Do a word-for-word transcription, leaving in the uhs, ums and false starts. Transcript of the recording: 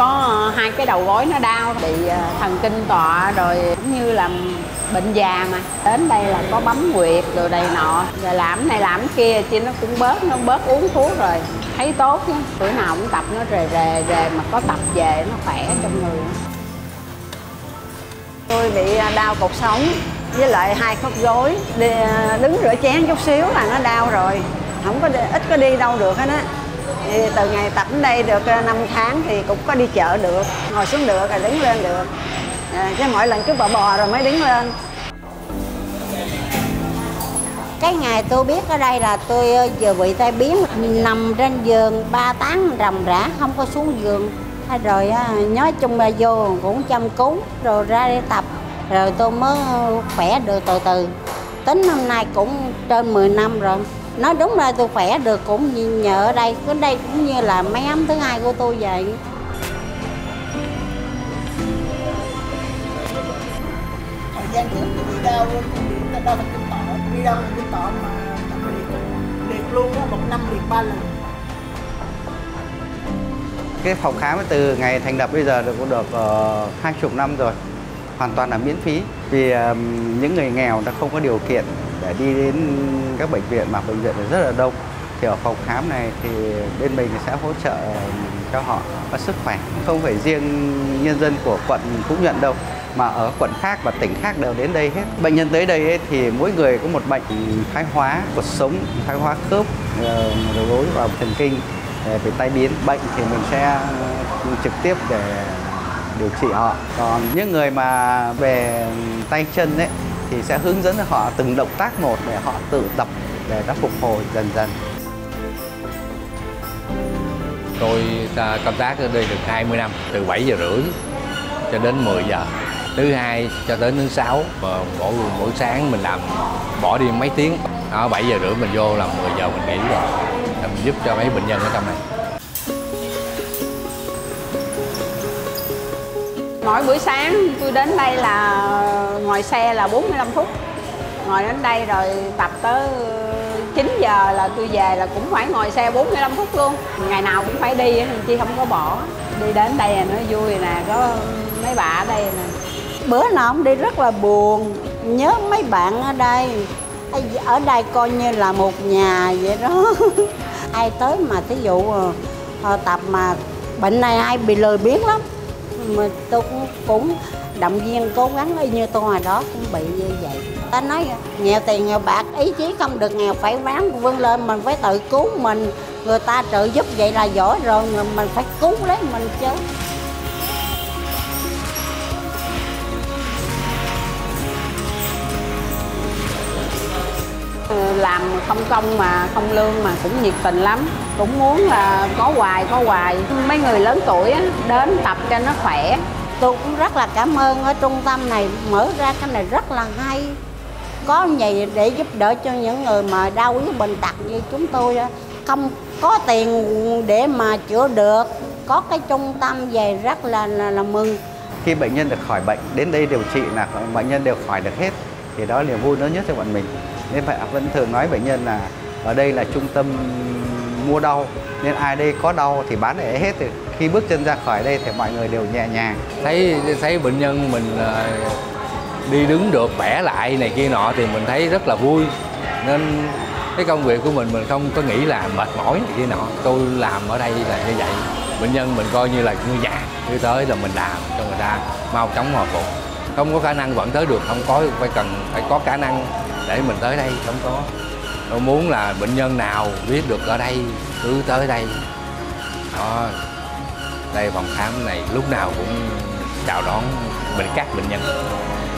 có hai cái đầu gối nó đau, bị thần kinh tọa rồi, cũng như là bệnh già mà đến đây là có bấm huyệt rồi đầy nọ, rồi làm này làm kia chứ nó cũng bớt, nó bớt uống thuốc rồi thấy tốt chứ. Bữa nào cũng tập nó rề rề rề mà có tập về nó khỏe trong người. Tôi bị đau cột sống với lại hai khớp gối, đi, đứng rửa chén chút xíu là nó đau rồi, không có ít có đi đâu được hết á. Thì từ ngày tập đến đây được năm tháng thì cũng có đi chợ được, ngồi xuống được, rồi đứng lên được. À, chứ mỗi lần cứ bò bò rồi mới đứng lên. Cái ngày tôi biết ở đây là tôi vừa bị tai biến, mình nằm trên giường ba tháng ròng rã không có xuống giường. Rồi nhói chung là vô cũng chăm cứu, rồi ra đi tập, rồi tôi mới khỏe được từ từ. Tính năm nay cũng trên mười năm rồi. Nói đúng là tôi khỏe được cũng nhờ ở đây, ở đây cũng như là máy ấm thứ hai của tôi vậy. Thời gian trước tôi đi đau, tôi đau thần kinh tọa, đi đau thần kinh tọa mà liệt luôn á, một năm liệt ba lần. Cái phòng khám từ ngày thành lập bây giờ được cũng được hai chục năm rồi, hoàn toàn là miễn phí vì những người nghèo đã không có điều kiện để đi đến các bệnh viện, mà bệnh viện là rất là đông, thì ở phòng khám này thì bên mình sẽ hỗ trợ cho họ và sức khỏe. Không phải riêng nhân dân của quận cũng nhận đâu, mà ở quận khác và tỉnh khác đều đến đây hết. Bệnh nhân tới đây thì mỗi người có một bệnh thoái hóa cột sống, thoái hóa khớp, đầu gối và thần kinh, về tai biến. Bệnh thì mình sẽ trực tiếp để điều trị họ. Còn những người mà về tay chân ấy, thì sẽ hướng dẫn họ từng động tác một để họ tự tập để nó phục hồi dần dần. Tôi công tác ở đây được hai mươi năm, từ bảy giờ rưỡi cho đến mười giờ. Thứ hai cho đến thứ sáu, mỗi buổi sáng mình làm bỏ đi mấy tiếng. Đó, bảy giờ rưỡi mình vô là mười giờ mình nghỉ rồi. Mình giúp cho mấy bệnh nhân ở trong này. Mỗi buổi sáng tôi đến đây là ngồi xe là bốn mươi lăm phút. Ngồi đến đây rồi tập tới chín giờ là tôi về, là cũng phải ngồi xe bốn mươi lăm phút luôn. Ngày nào cũng phải đi, chị không có bỏ. Đi đến đây là nó vui nè, có mấy bà ở đây nè. Bữa nào cũng đi rất là buồn, nhớ mấy bạn ở đây. Ở đây coi như là một nhà vậy đó. Ai tới mà thí dụ tập mà bệnh này ai bị lười biếng lắm, mà tôi cũng, cũng động viên cố gắng, y như tôi hồi đó cũng bị như vậy. Ta nói nghèo tiền nghèo bạc, ý chí không được nghèo phải ráng vươn lên, mình phải tự cứu mình, người ta trợ giúp vậy là giỏi rồi, mình phải cứu lấy mình chứ. Làm không công mà không lương mà cũng nhiệt tình lắm, cũng muốn là có hoài có hoài. Mấy người lớn tuổi á, đến tập cho nó khỏe. Tôi cũng rất là cảm ơn ở trung tâm này mở ra cái này rất là hay, có gì để giúp đỡ cho những người mà đau yếu bệnh tật như chúng tôi á, không có tiền để mà chữa được, có cái trung tâm về rất là là, là mừng. Khi bệnh nhân được khỏi bệnh đến đây điều trị là bệnh nhân đều khỏi được hết, thì đó là niềm vui lớn nhất cho bọn mình. Nên phải vẫn thường nói bệnh nhân là ở đây là trung tâm mua đau, nên ai đây có đau thì bán để hết. Khi bước chân ra khỏi đây thì mọi người đều nhẹ nhàng. Thấy thấy bệnh nhân mình đi đứng được, bẻ lại này kia nọ thì mình thấy rất là vui. Nên cái công việc của mình mình không có nghĩ là mệt mỏi này kia nọ. Tôi làm ở đây là như vậy. Bệnh nhân mình coi như là người nhà, cứ tới là mình làm cho người ta mau chóng hồi phục. Không có khả năng vẫn tới được, không có phải cần phải có khả năng để mình tới đây, không có. Tôi muốn là bệnh nhân nào biết được ở đây cứ tới đây. Đó, đây phòng khám này lúc nào cũng chào đón mình các bệnh nhân.